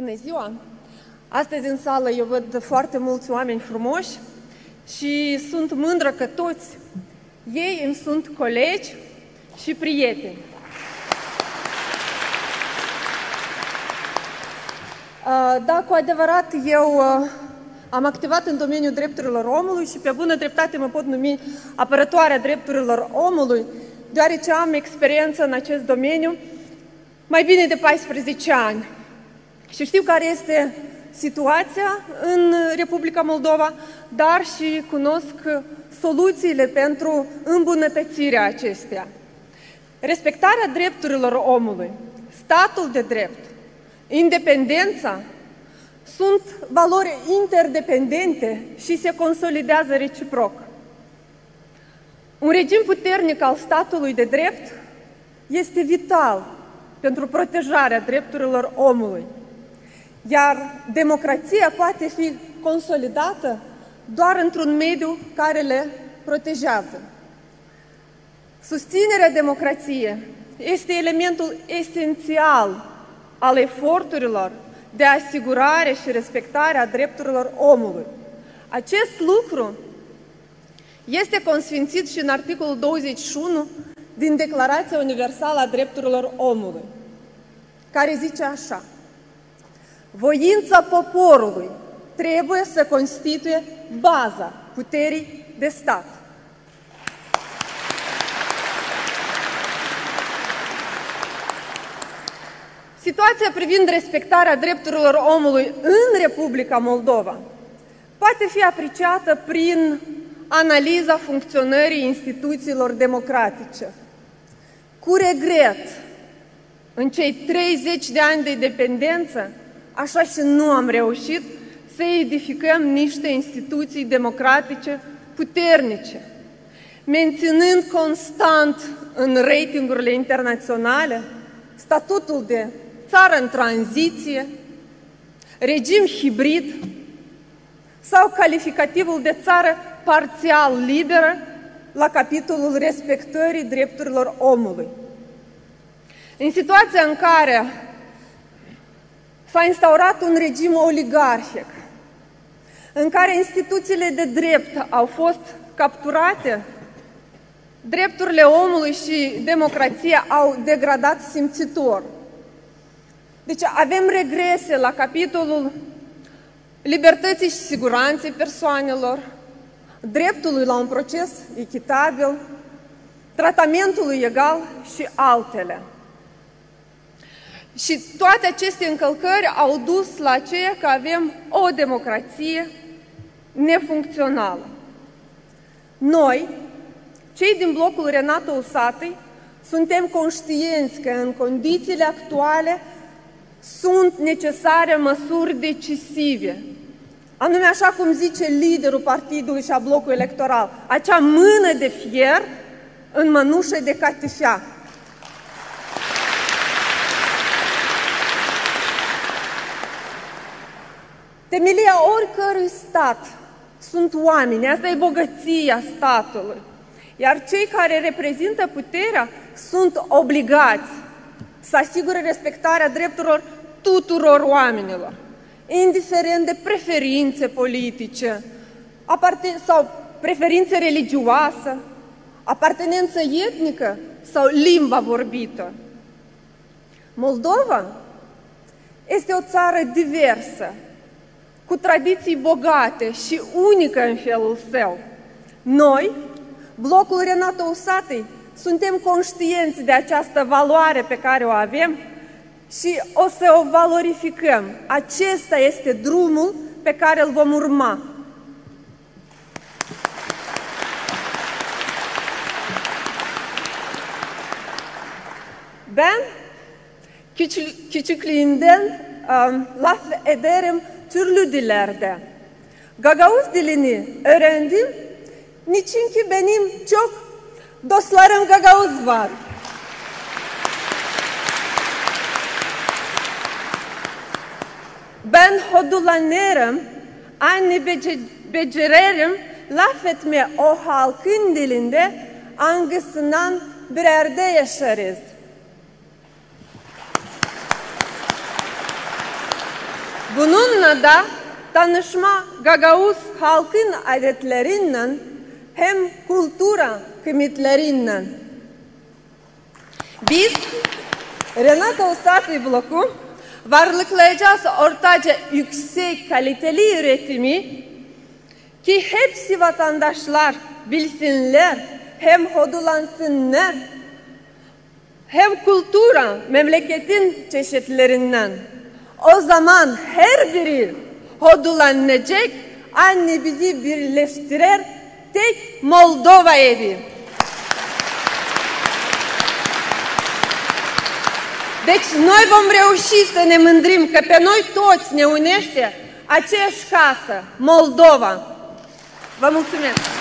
Bună ziua! Astăzi în sală eu văd foarte mulți oameni frumoși și sunt mândră că toți ei îmi sunt colegi și prieteni. Da, cu adevărat, eu am activat în domeniul drepturilor omului și pe bună dreptate mă pot numi apărătoarea drepturilor omului, deoarece am experiență în acest domeniu mai bine de 14 ani. Și știu care este situația în Republica Moldova, dar și cunosc soluțiile pentru îmbunătățirea acesteia. Respectarea drepturilor omului, statul de drept, independența sunt valori interdependente și se consolidează reciproc. Un regim puternic al statului de drept este vital pentru protejarea drepturilor omului, iar democrația poate fi consolidată doar într-un mediu care le protejează. Susținerea democrației este elementul esențial al eforturilor de asigurare și respectare a drepturilor omului. Acest lucru este consfințit și în articolul 21 din Declarația Universală a Drepturilor Omului, care zice așa: voința poporului trebuie să constituie baza puterii de stat. Situația privind respectarea drepturilor omului în Republica Moldova poate fi apreciată prin analiza funcționării instituțiilor democratice. Cu regret, în cei 30 de ani de independență, așa și nu am reușit să edificăm niște instituții democratice puternice, menținând constant în ratingurile internaționale statutul de țară în tranziție, regim hibrid sau calificativul de țară parțial liberă la capitolul respectării drepturilor omului. În situația în care s-a instaurat un regim oligarhic, în care instituțiile de drept au fost capturate, drepturile omului și democrația au degradat simțitor. Deci avem regrese la capitolul libertății și siguranței persoanelor, dreptului la un proces echitabil, tratamentului egal și altele. Și toate aceste încălcări au dus la ceea că avem o democrație nefuncțională. Noi, cei din blocul Renato Usatîi, suntem conștienți că în condițiile actuale sunt necesare măsuri decisive, anume așa cum zice liderul partidului și a blocului electoral, acea mână de fier în mănușă de catifea. Temelia oricărui stat sunt oameni, asta e bogăția statului, iar cei care reprezintă puterea sunt obligați să asigure respectarea drepturilor tuturor oamenilor, indiferent de preferințe politice sau preferințe religioasă, apartenență etnică sau limba vorbită. Moldova este o țară diversă, cu tradiții bogate și unică în felul său. Noi, blocul Renato Usatîi, suntem conștienți de această valoare pe care o avem și o să o valorificăm. Acesta este drumul pe care îl vom urma. Ben, küçükliğimden laf ederim türlü dillerde. Gagavuz dilini öğrendim, niçin ki benim çok dostlarım Gagavuz var. Ben hodulanırım, anne beceririm, laf etme o halkın dilinde angısından bir yerde yaşarız. Bununla da tanışma Gagavuz halkın adetlerinden hem kultura kıymetlerinden. Biz Renato Usatîi bloku varlıklayacağız ortaca yüksek kaliteli üretimi ki hepsi vatandaşlar bilsinler, hem hodulansınlar, hem kultura memleketin çeşitlerinden. O zaman her biri hodulanacak, anne bizi birleştirir, tek Moldova evi. Deci noi vom reuși să ne mândrim că pe noi toți ne unește aceeași casă, Moldova. Vă mulțumesc!